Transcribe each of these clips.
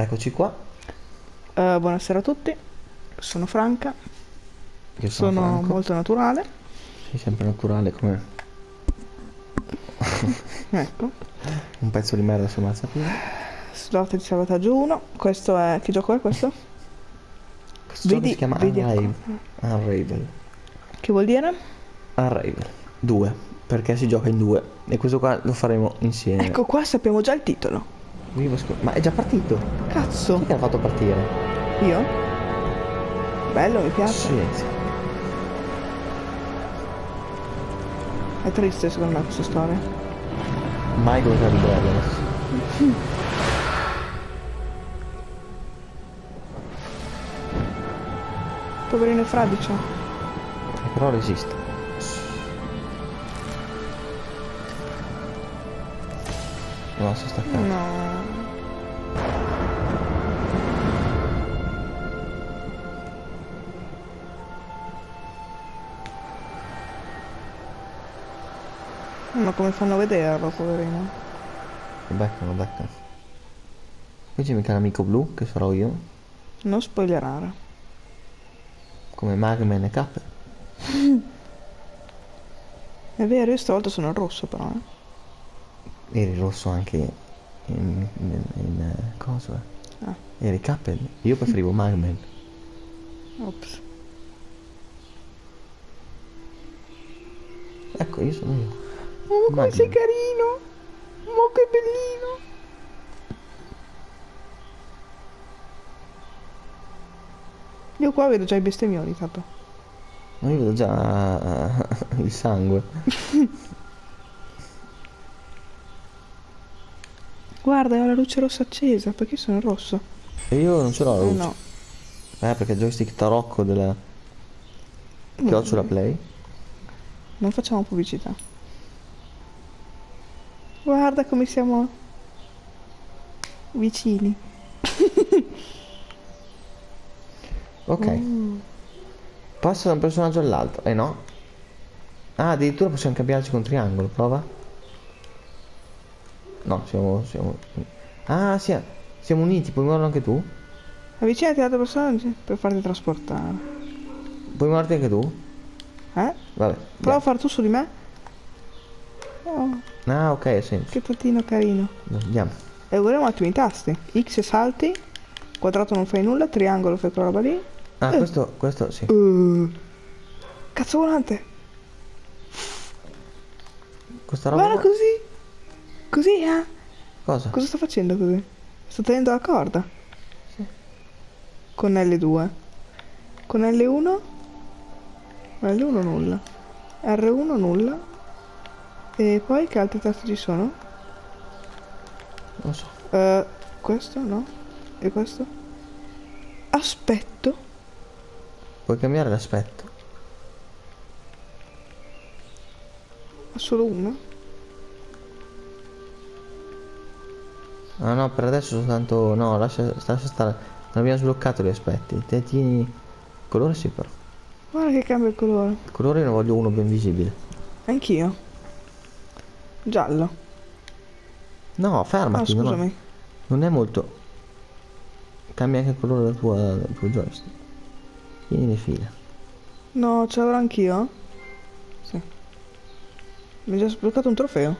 Eccoci qua. Buonasera a tutti, sono Franca. Io sono molto naturale. Sei sempre naturale come... ecco. Un pezzo di merda su Mazzapino. Slot di salvataggio 1. Questo è... che gioco è questo? Questo gioco si chiama Unravel. Che vuol dire? Unravel 2, perché si gioca in due. E questo qua lo faremo insieme. Ecco qua sappiamo già il titolo. Ma è già partito? Cazzo! Chi l'ha fatto partire? Io? Bello, mi piace. Silenzio. È triste secondo me questa storia. Mai cosa di Brothers. Poverino fradicio. Però resiste. No, si sta calmo. No. Ma come fanno a vederlo, poverino? Lo beccano, lo beccano. Qui c'è mica l'amico blu, che sarò io. Non spoilerare. Come Magman e K. È vero, io stavolta sono il rosso però, eh. Eri rosso anche in cosa? Ah. Eri Kappen. Io preferivo Magman. Ops. Ecco, io sono io. Oh, come sei carino! Oh, che bellino! Io qua vedo già i bestemmioli, capo. No, io vedo già il sangue. Guarda, ho la luce rossa accesa, perché sono rosso? E io non ce l'ho la luce. No. Perché il joystick tarocco della... che ho sulla Play. Non facciamo pubblicità. Guarda come siamo... vicini. Ok. Passa da un personaggio all'altro, eh no? Ah, addirittura possiamo cambiarci con triangolo, prova. No, siamo... ah, siamo uniti, puoi muoverlo anche tu? Avvicinati all'altra persona per farti trasportare. Puoi muoverti anche tu? Eh? Vabbè. Prova a far tu su di me. Oh. Ah, ok, sì. Che tatino carino. Andiamo. E guardiamo un attimo i tasti. X e salti. Quadrato non fai nulla, triangolo fai quella roba lì. Ah, questo sì. Cazzo volante. Questa roba... guarda così. Così, eh? Cosa? Cosa sto facendo così? Sto tenendo la corda. Sì. Con L2. Con L1? L1 nulla. R1 nulla. E poi che altri tasti ci sono? Non so. Questo no? E questo? Aspetto. Puoi cambiare l'aspetto? Ma solo uno? Ah no, per adesso soltanto... no, lascia stare. Non abbiamo sbloccato gli aspetti. Te tieni... il colore sì però. Guarda che cambia il colore. Il colore ne voglio uno ben visibile. Anch'io. Giallo. No, fermati. No, scusami. Non è molto... cambia anche il colore del tuo joystick. Tieni le file. No, ce l'avrò anch'io? Sì. Mi è già sbloccato un trofeo.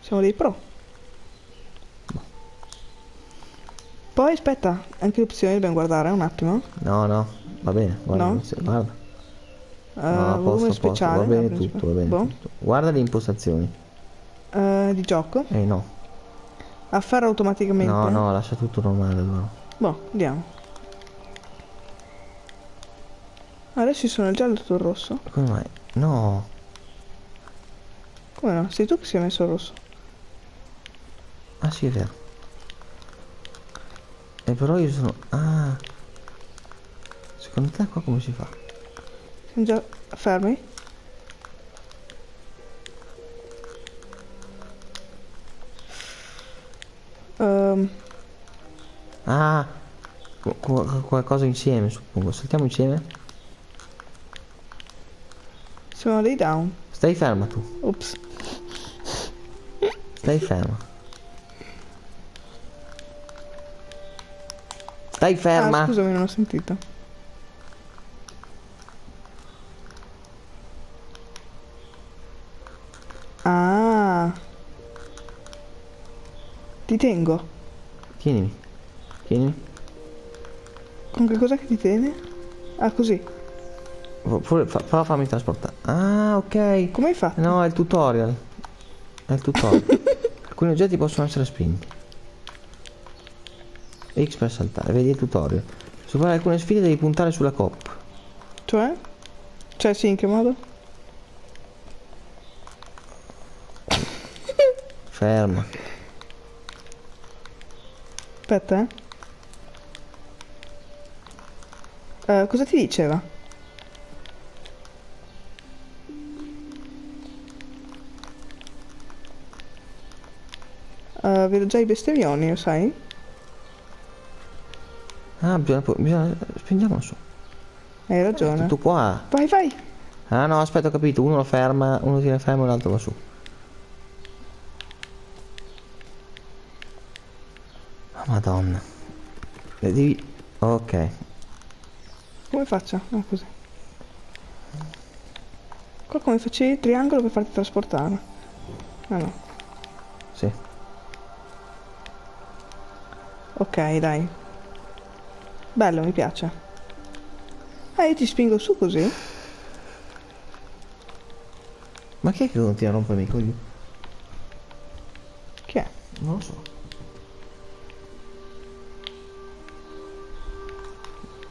Siamo dei pro. Poi aspetta, anche le opzioni dobbiamo guardare un attimo. No, no, va bene, guarda. No? Guarda. No, volume speciale. Va bene tutto, va bene tutto. Guarda le impostazioni. Di gioco? No. Afferra automaticamente. No, no, lascia tutto normale allora. Boh, andiamo. Adesso ci sono il giallo e tutto il rosso. Come mai? No. Come no? Sei tu che si è messo il rosso. Ah sì, è vero. Però io sono... ah, secondo te qua come si fa? Sono già fermi? Ah, qualcosa insieme suppongo. Saltiamo insieme? Sono dei down. Stai ferma tu. Ops. Stai ferma. Stai ferma. Ah, scusami, non ho sentito. Ah. Ti tengo. Tienimi. Tienimi. Con che cosa che ti tiene? Ah, così. Pure, però fammi trasportare. Ah, ok. Come hai fatto? No, è il tutorial. È il tutorial. Alcuni oggetti possono essere spinti. X per saltare. Vedi il tutorial. Superare alcune sfide devi puntare sulla coppa. Cioè? Cioè sì, in che modo? Ferma. Aspetta, eh. Cosa ti diceva? Vedo già i bestemmioni, lo sai? Ah, bisogna spingiamo su. Hai ragione. Tu qua. Vai, vai. Ah no, aspetta, ho capito. Uno lo ferma, uno tiene fermo e l'altro va su. Oh, madonna. Devi... Ok. Come faccio? Ah, così. Qua come facevi? Triangolo per farti trasportare. Ah no. Sì. Ok, dai. Bello, mi piace. Ah, io ti spingo su così? Ma chi è che continua a rompermi i coglioni? Chi è? Non lo so.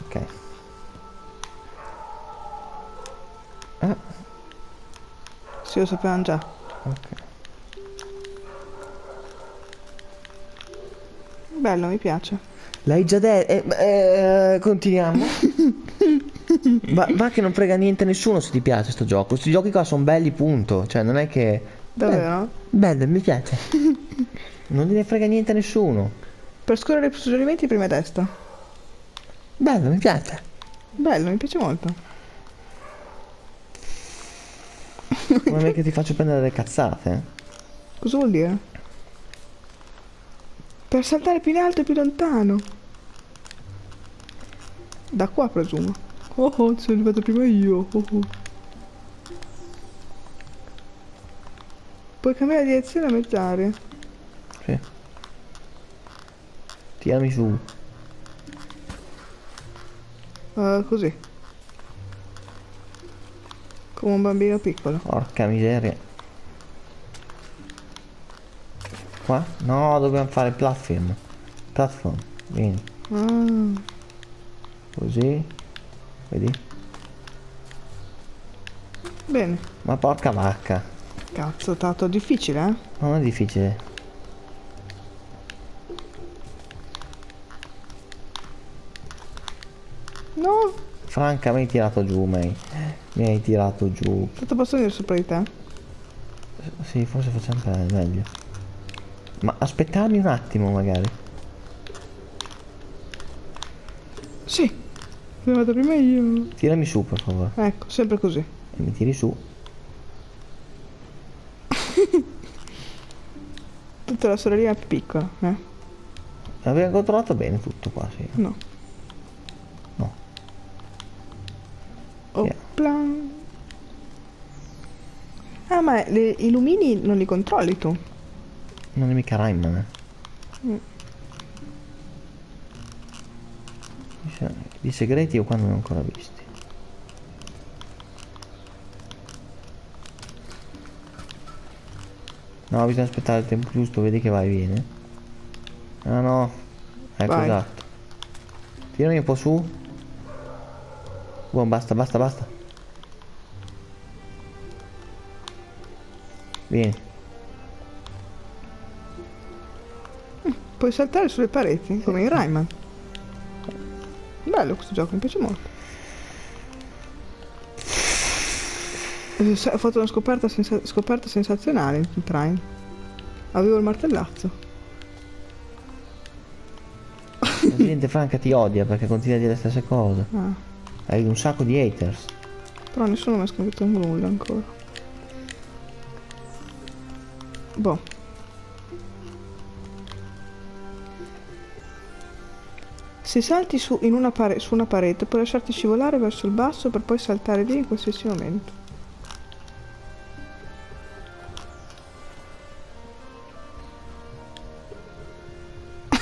Ok. Sì, lo sapevamo già. Ok. Bello, mi piace. L'hai già detto. Continuiamo. Ma che non frega niente a nessuno se ti piace sto gioco. Questi giochi qua sono belli, punto. Cioè, non è che... Davvero? Bello, mi piace. Non ne frega niente a nessuno. Per scorrere i suggerimenti, prima testa. Bello, mi piace. Bello, mi piace molto. Non è che ti faccio prendere le cazzate. Cosa vuol dire? Per saltare più in alto e più lontano. Da qua presumo. Oh oh, sono arrivato prima io. Oh oh. Puoi cambiare direzione a mezz'aria. Sì. Tirami su. Così. Come un bambino piccolo. Porca miseria. Qua? No, dobbiamo fare platform. Platform. Vieni. Ah. Così. Vedi? Bene. Ma porca vacca. Cazzo, tanto difficile, eh? Non è difficile. No. Franca, mi hai tirato giù, mi hai tirato giù. Tanto posso venire sopra di te? Sì, forse facciamo meglio. Ma aspettarmi un attimo, magari. Sì, sono andato prima io. Tirami su, per favore. Ecco, sempre così. E mi tiri su. Tutta la sorellina più piccola, eh? L'abbiamo controllato bene tutto qua, sì. No. Opla. Ah, ma i lumini non li controlli tu? Non è mica Rayman, eh. Di segreti io qua non ne ho ancora visti. No, bisogna aspettare il tempo giusto, vedi che vai e viene. Ah no. Ecco, vai. Esatto. Tirami un po' su. Buon, basta, basta, basta. Vieni. Puoi saltare sulle pareti, sì, come in Rayman. Bello questo gioco, mi piace molto. Ho fatto una scoperta sensazionale in Prime. Avevo il martellazzo. La gente Franca ti odia perché continua a dire le stesse cose. Ah. Hai un sacco di haters. Però nessuno mi ha scritto nulla ancora. Boh. Se salti su una parete puoi lasciarti scivolare verso il basso per poi saltare via in qualsiasi momento.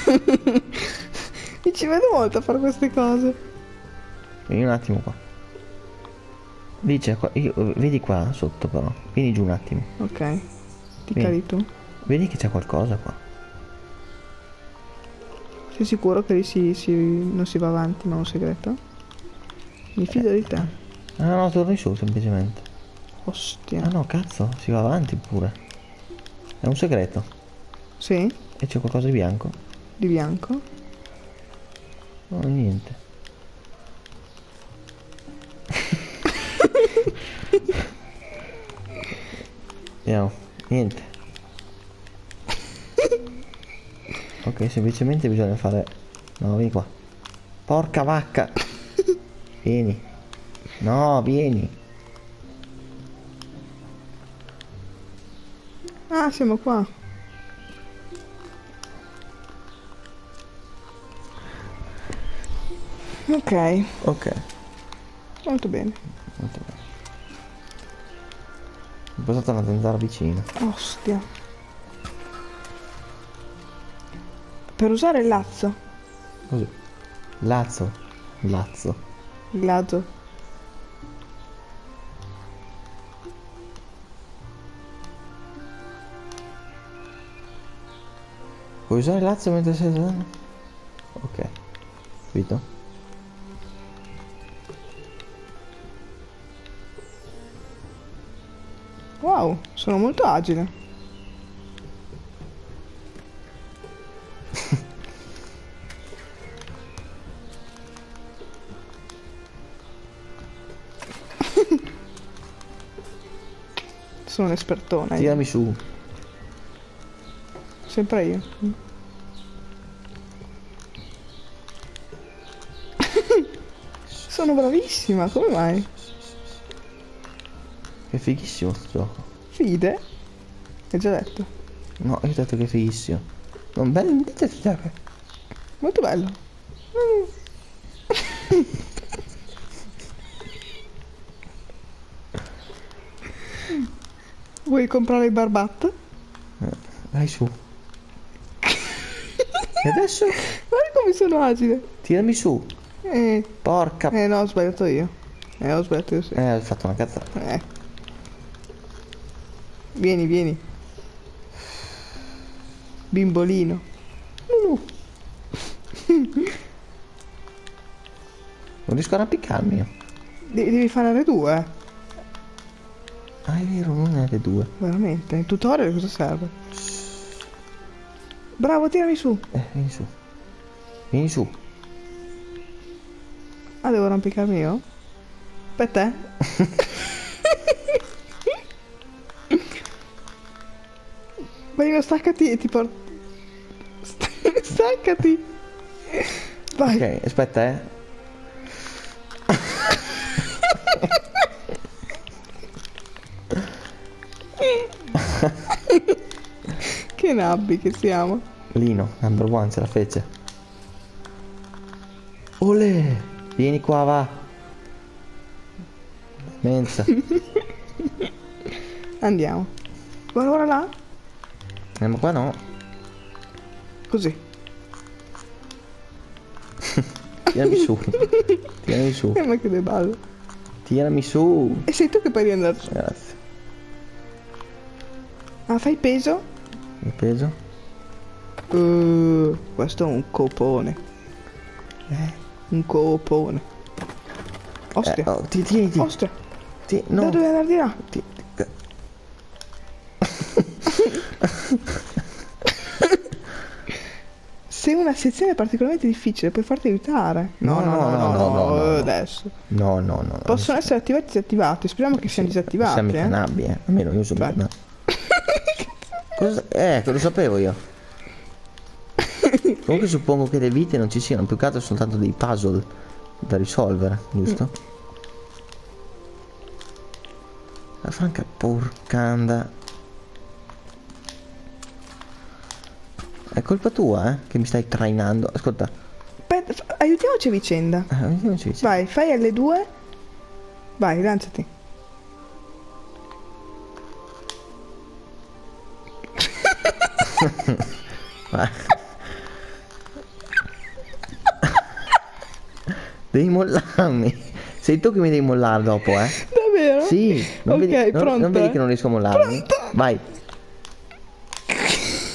Mi ci vedo molto a fare queste cose. Vieni un attimo qua. Lì c'è qua, vedi qua sotto però. Vieni giù un attimo. Ok. Ti cadi tu. Vedi che c'è qualcosa qua. Sei sicuro che lì non si va avanti ma è un segreto? Mi fido di te. Ah no, torni su semplicemente. Ostia. Ah no, cazzo, si va avanti pure. È un segreto. Sì. E c'è qualcosa di bianco. Di bianco? No, niente. Andiamo. Niente. Ok, semplicemente bisogna fare... No, vieni qua. Porca vacca. Vieni. No, vieni. Ah, siamo qua. Ok. Ok. Molto bene. Molto bene. Ho passato una zanzara vicino. Ostia. Per usare il lazzo. Così. Lazzo. Lazzo. Lazzo. Puoi usare il lazzo mentre sei... Ok. Capito? Wow, sono molto agile. Sono un espertone. Tirami su. Sempre io. Sono bravissima, come mai? Che fighissimo sto gioco. Fide? Hai già detto? No, io ho detto che è fighissimo. Non bello, dite gioco. Molto bello. Vuoi comprare il barbatto? Vai su. E adesso? Guarda come sono agile. Tirami su. Porca. No, ho sbagliato io. Ho sbagliato io, sì. Ho fatto una cazzata. Vieni, vieni. Bimbolino. Non riesco a arrampicarmi io. Devi fare le due. Ah, è vero, non è le due. Veramente? Il tutorial cosa serve? Bravo, tirami su. Vieni su. Vieni su. Ah, devo arrampicarmi io? Per te? Marino, staccati e ti porto. Staccati. Vai. Ok, aspetta, Che nabbi che siamo. Lino, number one, ce la fece. Olè. Vieni qua, va. Mensa. Andiamo. Guarda, guarda là. Ma qua no. Così. Tirami su. Tirami su. Ma che ne ballo. Tirami su. E sei tu che puoi riandarci. Grazie. Ah, fai il peso? Il peso? Questo è un copone. Un copone. Ostia. Oh, tieniti. Ostia. No. Da dove andare di là? Se una sezione è particolarmente difficile puoi farti aiutare. No, adesso. No. Possono essere attivati e disattivati. Speriamo che siano disattivati. Siamo mica nabbi, almeno io sono nabbi. Lo sapevo io. Comunque suppongo che le vite non ci siano, più che altro soltanto dei puzzle da risolvere, giusto? La franca porcanda. È colpa tua, che mi stai trainando. Ascolta. Aspetta, aiutiamoci a vicenda. Vai, fai L2. Vai, lanciati. Devi mollarmi. Sei tu che mi devi mollare dopo, eh? Davvero? Sì. Non ok, vedi, pronto. Non vedi che non riesco a mollarmi? Pronto? Vai.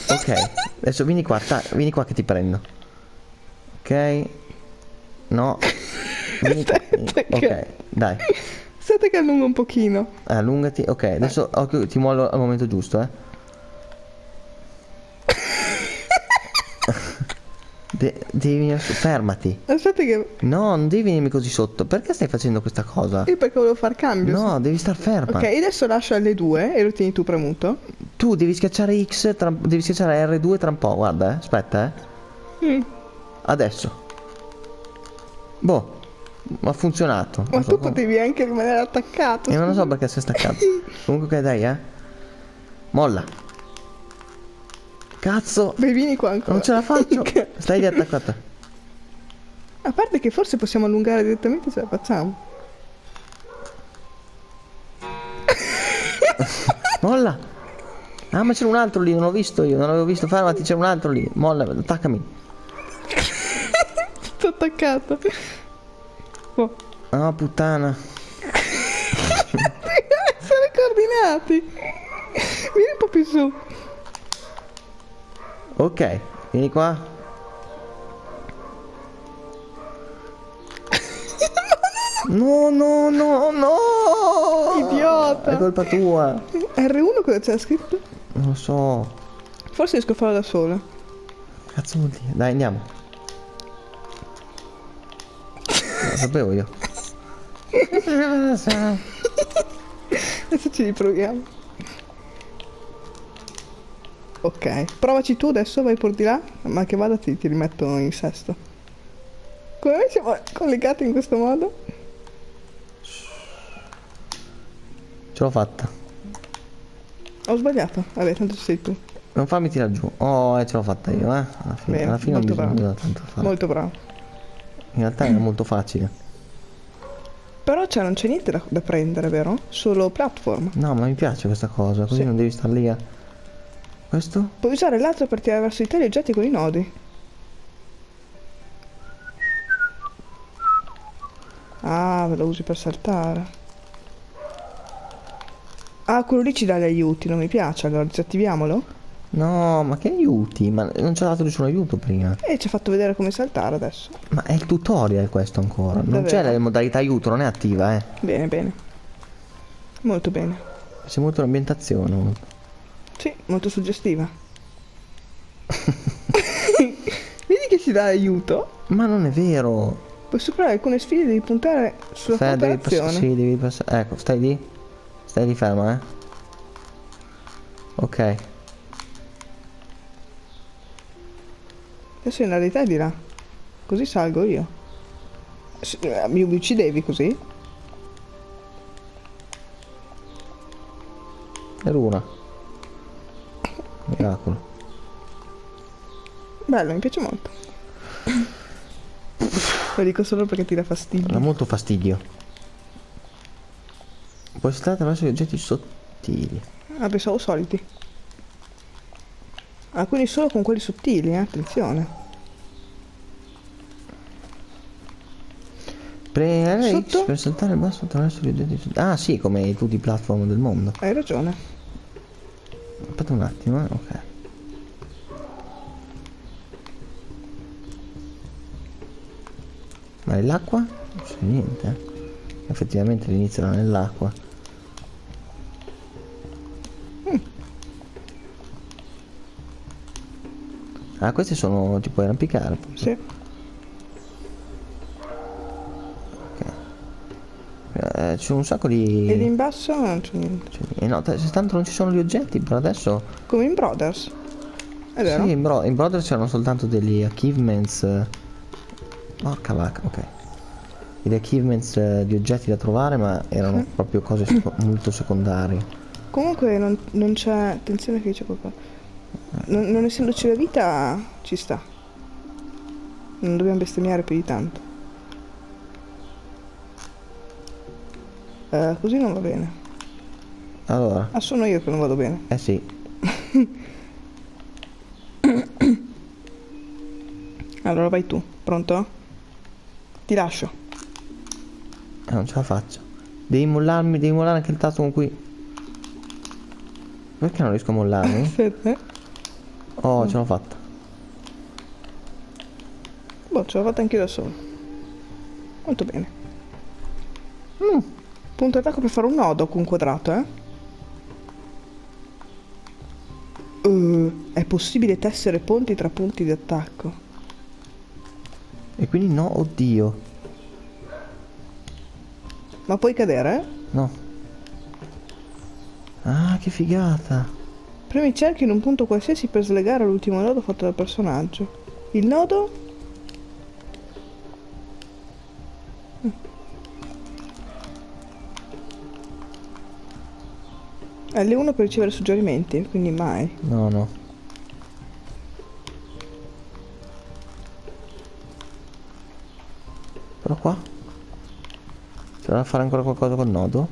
Ok. Adesso vieni qua, vieni qua che ti prendo. Ok. No. Vieni qua. Ok, dai. Aspetta che allungo un pochino. Allungati. Ok, adesso occhio, ti mollo al momento giusto, eh. Devi venire su, fermati. Aspetta che... No, non devi venirmi così sotto. Perché stai facendo questa cosa? Io perché volevo far cambio. No, devi star ferma. Ok, adesso lascio L2 e lo tieni tu premuto. Tu devi schiacciare X, devi schiacciare R2 tra un po', guarda, aspetta, adesso. Boh, ha funzionato. Ma tu potevi anche rimanere attaccato. E non lo so perché sei staccato. Comunque, dai, eh. Molla. Cazzo! Beh, vieni qua ancora. Non ce la faccio. Stai lì attaccata. A parte che forse possiamo allungare direttamente, ce la facciamo. Molla! Ah, ma c'era un altro lì, non l'ho visto io, non l'avevo visto. Fermati, c'è un altro lì. Molla, attaccami. Sto attaccata. Oh. Ah, puttana. Sono coordinati. Vieni un po' più su. Ok, vieni qua. No, no, no, no. Idiota. È colpa tua. R1 cosa c'è scritto? Non lo so. Forse riesco a farlo da sola. Cazzo vuol dire? Dai, andiamo. Lo sapevo io. Adesso ci riproviamo. Ok, provaci tu adesso, vai pur di là, ma che vada ti rimetto in sesto. Come noi siamo collegati in questo modo? Ce l'ho fatta. Ho sbagliato, vabbè, tanto sei tu. Non farmi tirare giù. Oh, ce l'ho fatta io, eh. Alla fine, bene, alla fine molto non bravo. Tanto fare. Molto bravo. In realtà era molto facile. Però cioè, non c'è niente da prendere, vero? Solo platform. No, ma mi piace questa cosa, così sì. Non devi star lì a... Questo? Puoi usare l'altro per tirare verso di te gli oggetti con i nodi. Ah, ve lo usi per saltare. Ah, quello lì ci dà gli aiuti, non mi piace, allora disattiviamolo. No, ma che aiuti? Ma non ci ha dato nessun aiuto prima. E ci ha fatto vedere come saltare adesso. Ma è il tutorial questo ancora, non c'è la modalità aiuto, non è attiva, eh. Bene, bene. Molto bene. C'è molto l'ambientazione. Sì, molto suggestiva. Vedi che ci dà aiuto? Ma non è vero. Puoi superare alcune sfide, devi puntare sulla cooperazione. Sì, devi passare. Ecco, stai lì. Stai lì ferma, eh. Ok. Adesso in realtà è di là. Così salgo io. Mi uccidevi così? Era una. Miracolo. Bello, mi piace molto. Lo dico solo perché ti dà fastidio. Dà molto fastidio. Puoi stare attraverso gli oggetti sottili. Ah, pensavo soliti. Ah, quindi solo con quelli sottili, attenzione. Premere X per saltare il basso attraverso gli oggetti sottili. Ah sì, come tutti i platform del mondo. Hai ragione. Aspetta un attimo, ok. Ma nell'acqua? Non c'è niente. Effettivamente l'inizio era nell'acqua. Ah, questi sono... ti puoi arrampicare. Sì. C'è un sacco di... Ed in basso non c'è niente. No, tanto non ci sono gli oggetti per adesso. Come in Brothers. È vero? Sì, in Brothers c'erano soltanto degli achievements. Porca vacca, ok. Degli achievements di oggetti da trovare, ma erano proprio cose molto secondarie. Comunque non c'è... Attenzione che c'è qualcosa. Non essendoci la vita, ci sta. non dobbiamo bestemmiare più di tanto. Così non va bene. Allora. Ah, sono io che non vado bene. Eh sì. Allora vai tu, pronto? Ti lascio. Non ce la faccio. Devi mollarmi, devi mollare anche il tasto con cui... Perché non riesco a mollarmi? Aspetta. Oh, ce l'ho fatta. Boh, ce l'ho fatta anche io da solo. Molto bene. Punto attacco per fare un nodo con un quadrato, eh? È possibile tessere ponti tra punti di attacco. E quindi no, oddio. Ma puoi cadere? No. Ah, che figata. Premi il cerchio in un punto qualsiasi per slegare l'ultimo nodo fatto dal personaggio. Il nodo? L1 per ricevere suggerimenti, quindi mai. No, no. Però qua c'è da fare ancora qualcosa col nodo.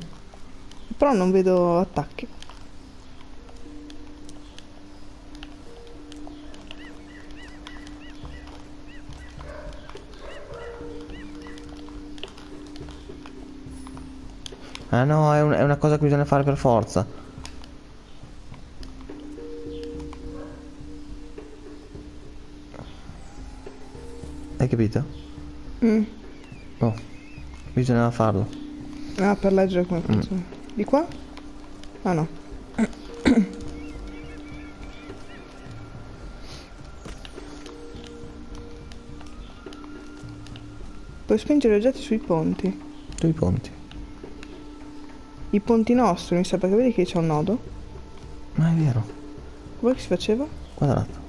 Però non vedo attacchi. Ah no, è una cosa che bisogna fare per forza. Hai capito? Oh, bisognava farlo. Ah, per leggere come funziona. Di qua? Ah no. Puoi spingere oggetti sui ponti. Sui ponti. I ponti nostri, mi sa, perché vedi che c'è un nodo? Ma è vero. Come si faceva? Quadrato.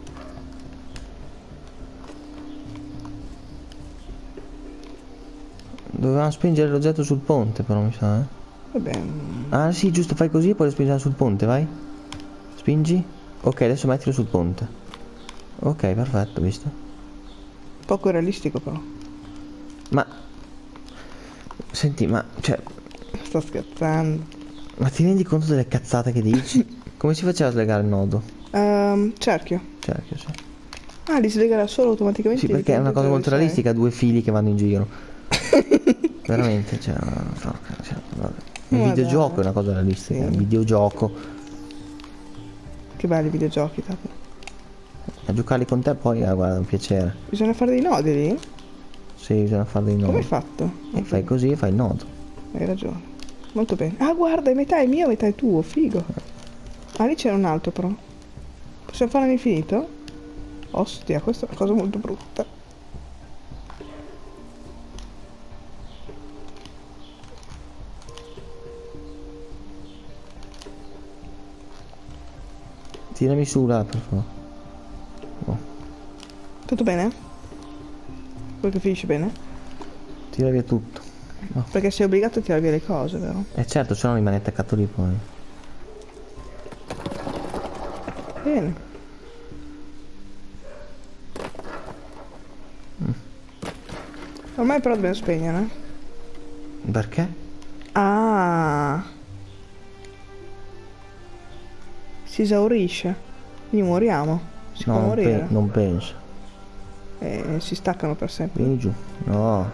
Dovevamo spingere l'oggetto sul ponte, però mi sa, eh. Vabbè. Ah sì, giusto, fai così e poi lo spingiamo sul ponte, vai. Spingi. Ok, adesso mettilo sul ponte. Ok, perfetto, visto. Poco realistico però. Ma... Senti, ma... cioè... Sto scherzando. Ma ti rendi conto delle cazzate che dici? Come si faceva a slegare il nodo? Cerchio. Cerchio, sì. Ah, li slegherà solo automaticamente? Sì, perché è una cosa molto realistica, due fili che vanno in giro. Veramente, cioè, un videogioco è una cosa realistica, sì. Un videogioco. Che belli i videogiochi, Tappo. A giocarli con te poi, guarda, è un piacere. Bisogna fare dei nodi lì? Sì, bisogna fare dei nodi. Come hai fatto? E fai così e fai il nodo. Hai ragione. Molto bene. Ah, guarda, metà è mio, metà è tuo, figo. Ah, lì c'era un altro però. Possiamo farlo all'infinito? Ostia, questa è una cosa molto brutta. Tirami su là, per favore. Oh. Tutto bene? Vuoi che finisce bene? Tira via tutto. Oh. Perché sei obbligato a tirare via le cose, vero? Eh certo, se no rimane attaccato lì poi. Bene. Ormai però dobbiamo spegnere. Perché? Ah. Si esaurisce, quindi moriamo, si no, può morire. Non penso. E si staccano per sempre. Vieni giù, no.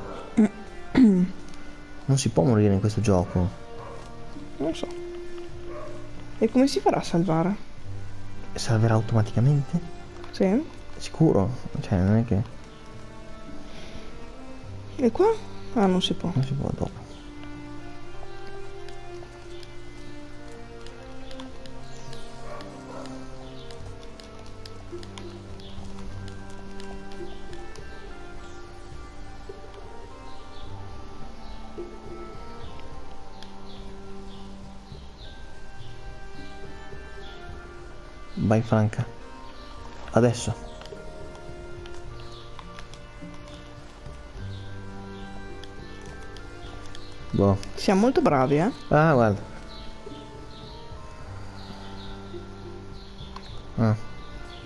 Non si può morire in questo gioco. Non so. E come si farà a salvare? Salverà automaticamente? Sì. Sicuro? Cioè non è che... E qua? Ah, non si può. Non si può dopo. Vai Franca. Adesso. Boh. Siamo molto bravi, eh? Ah, guarda. Ah.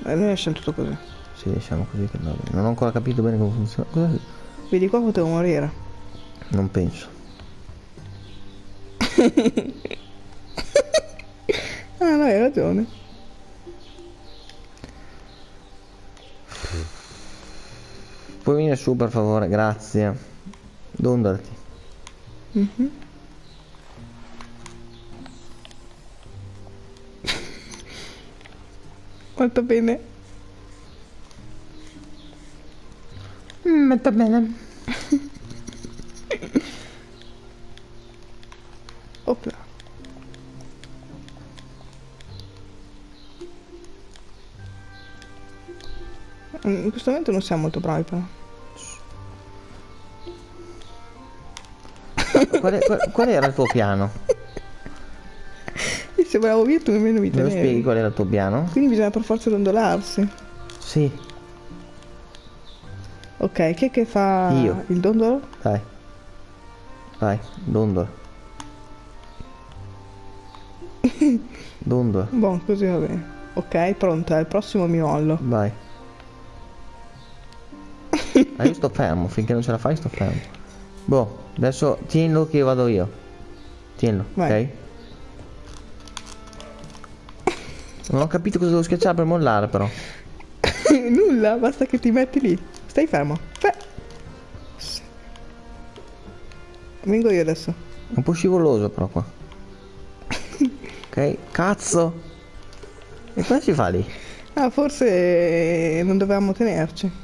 E noi siamo tutto così. Sì, lasciamo così che va bene. Non ho ancora capito bene come funziona. Cos'è? Vedi qua, potevo morire. Non penso. Ah no, hai ragione. Puoi venire su per favore, grazie. Dondarti. Molto bene. Molto bene. Opla. In questo momento non siamo molto bravi però. Qual era il tuo piano? Mi sembravo via, tu nemmeno mi tenevi. Me lo spieghi qual era il tuo piano? Quindi bisogna per forza dondolarsi. Sì. Ok, chi è che fa io il dondolo? Dai. Vai, dondolo. Dondolo. Buon, così va bene. Ok, pronta, il prossimo mi mollo. Vai. Ah, io sto fermo, finché non ce la fai sto fermo. Boh, adesso tienilo che vado io. Tienilo, vai. Ok? Non ho capito cosa devo schiacciare per mollare però. Nulla, basta che ti metti lì. Stai fermo. Vengo io adesso. Un po' scivoloso però qua. Ok, cazzo. E cosa si fa lì? Ah, forse non dovevamo tenerci.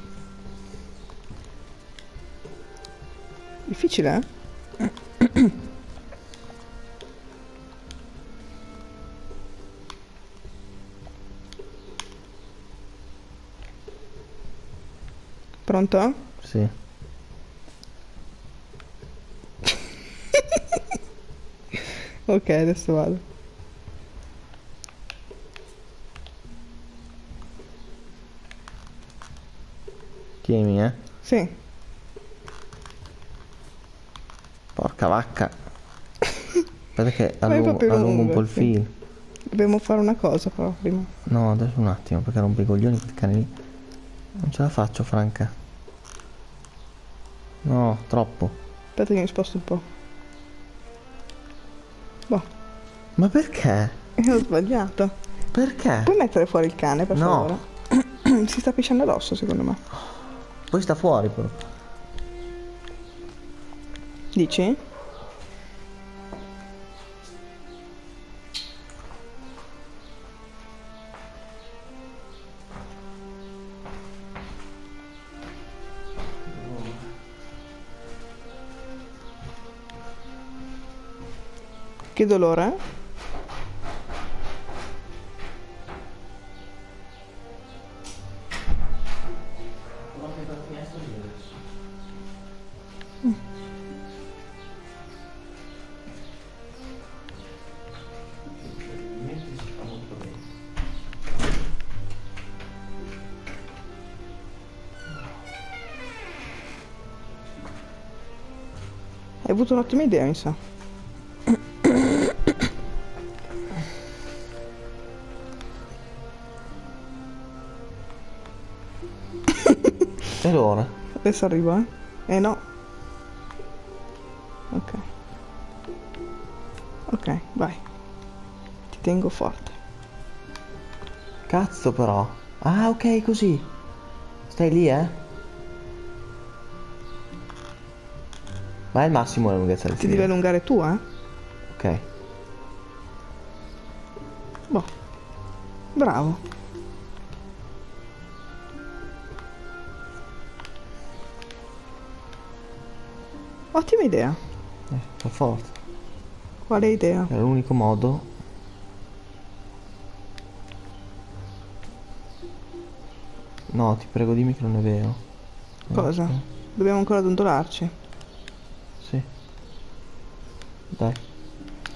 Difficile, eh? Pronto? Sì. Ok, adesso vado. Tieni, eh? Sì. Porca vacca. Perché allungo un po' il filo. Dobbiamo fare una cosa però prima. No, adesso un attimo, perché rompo i coglioni per cane lì. Non ce la faccio, Franca. No, troppo. Aspetta che mi sposto un po'. Boh. Ma perché? Ho sbagliato. Perché? Puoi mettere fuori il cane per favore? No. Si sta pisciando addosso secondo me. Poi sta fuori però. Dici? Che dolore? Hai avuto un'ottima idea, mi sa. E allora? Adesso arrivo, eh? Eh no. Ok. Ok, vai. Ti tengo forte. Cazzo però. Ah, ok, così. Stai lì, eh? Ma è il massimo la lunghezza del filo. Ti devi allungare tu, eh? Ok. Boh. Bravo. Ottima idea. Per forza. Quale idea? Era l'unico modo. No, ti prego, dimmi che non è vero. Cosa? Okay. Dobbiamo ancora dondolarci. Dai.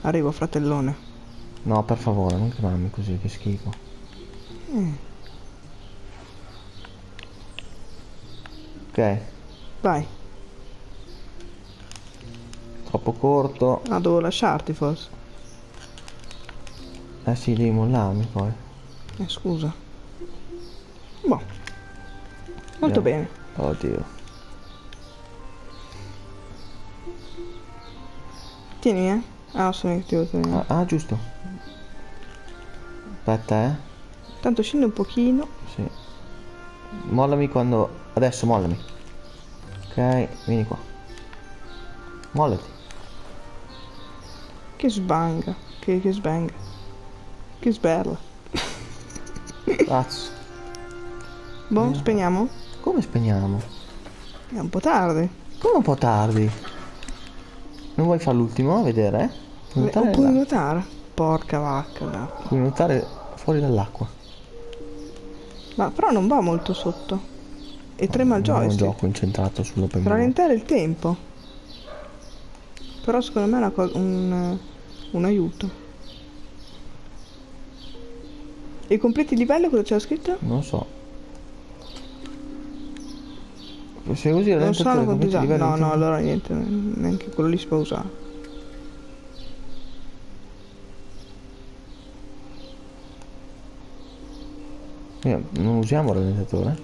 Arrivo, fratellone. No, per favore, non chiamarmi così, che schifo. Ok. Vai. Troppo corto. Ah, devo lasciarti forse. Eh sì, devi mollarmi poi. Scusa. Boh. Molto bene. Oddio. Tieni, eh? Ah, sono io che devo tenere. Ah, giusto. Aspetta, eh. Tanto scende un pochino. Sì. Mollami quando... Adesso mollami. Ok, vieni qua. Mollati. Che sbanga. Che sbanga. Che sberla. Cazzo. Boh, spegniamo? Come spegniamo? È un po' tardi. Come un po' tardi? Non vuoi fare l'ultimo a vedere? Puoi nuotare? Puoi nuotare? Porca vacca, dai. Puoi nuotare fuori dall'acqua. Ma però non va molto sotto. E trema il joystick. È un gioco incentrato sull'open world. Rallentare il tempo. Però secondo me è una cosa, un aiuto. E completi il livello, cosa c'è scritto? Non so. Se usi la lente completi. No, no, allora niente, neanche quello lì si può usare. Non usiamo il rallentatore?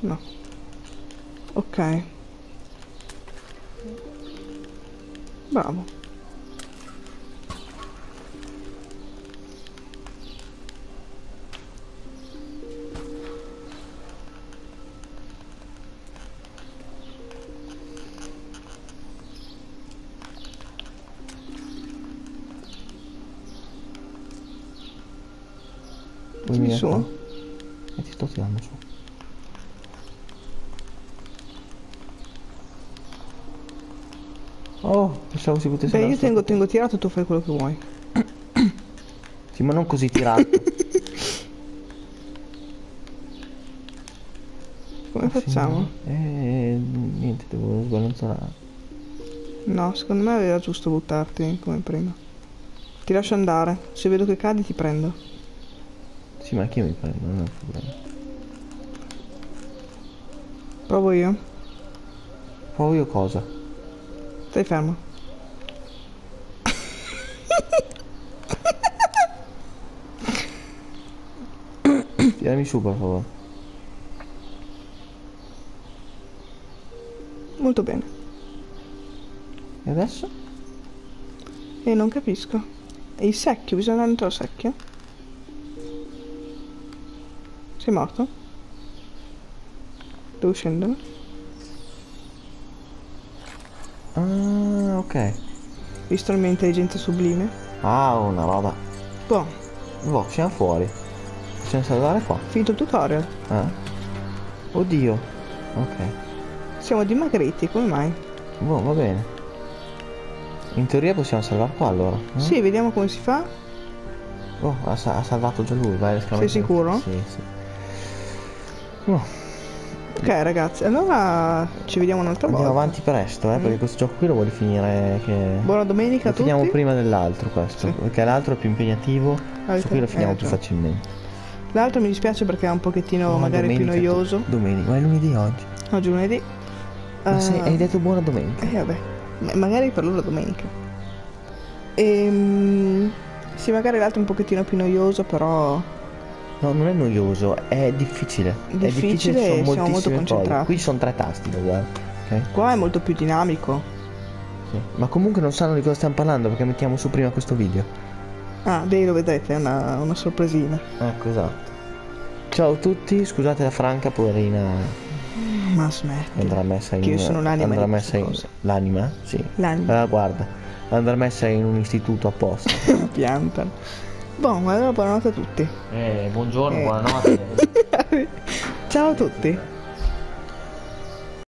No. Ok. Bravo. Vieni su. E ti sto tirando su. Oh, pensavo si potesse. Beh, io tengo tirato e tu fai quello che vuoi. Sì, ma non così tirato. Come facciamo? Niente, devo sbalanzare. No, secondo me era giusto buttarti come prima. Ti lascio andare, se vedo che cadi ti prendo. Sì, ma chi mi prende? Non è un problema. Provo io. Provo io cosa? Stai fermo. Tirami su, per favore. Molto bene. E adesso? E non capisco. E il secchio, bisogna andare dentro al secchio? Sei morto? Devo scendere? Ah, ok. Visto la mia intelligenza sublime? Ah, una roba. Boh. Boh, siamo fuori. Possiamo salvare qua. Finito il tutorial. Eh? Oddio. Ok. Siamo dimagriti, come mai? Boh, va bene. In teoria possiamo salvare qua allora. Eh? Sì, vediamo come si fa. Oh, ha salvato già lui, vai. Sei sicuro? Sì, sì. No. Ok ragazzi, allora ci vediamo un'altra volta. Andiamo avanti presto, perché questo gioco qui lo voglio finire che... Buona domenica a tutti. Lo finiamo prima dell'altro questo, sì. Perché l'altro è più impegnativo, questo qui lo finiamo più facilmente. L'altro mi dispiace perché è un pochettino magari più noioso. Domenica, ma è lunedì oggi. Oggi è lunedì. Ma hai detto buona domenica. Vabbè, magari per loro domenica. Sì, magari l'altro è un pochettino più noioso, però... No, non è noioso, è difficile. Difficile e siamo molto concentrati. Cose. Qui sono tre tasti, guarda. Okay. Qua è molto più dinamico. Sì. Ma comunque non sanno di cosa stiamo parlando perché mettiamo su prima questo video. Ah, beh, lo vedrete, è una sorpresina. Ecco, esatto. Ciao a tutti, scusate la Franca, poverina. Ma smetti. Andrà messa in... Che io sono l'anima. Andrà messa in... L'anima? Sì. L'anima. Allora, guarda, andrà messa in un istituto apposta. Piantano. Buon, allora buonanotte a tutti. Buongiorno, buonanotte. Ciao a tutti.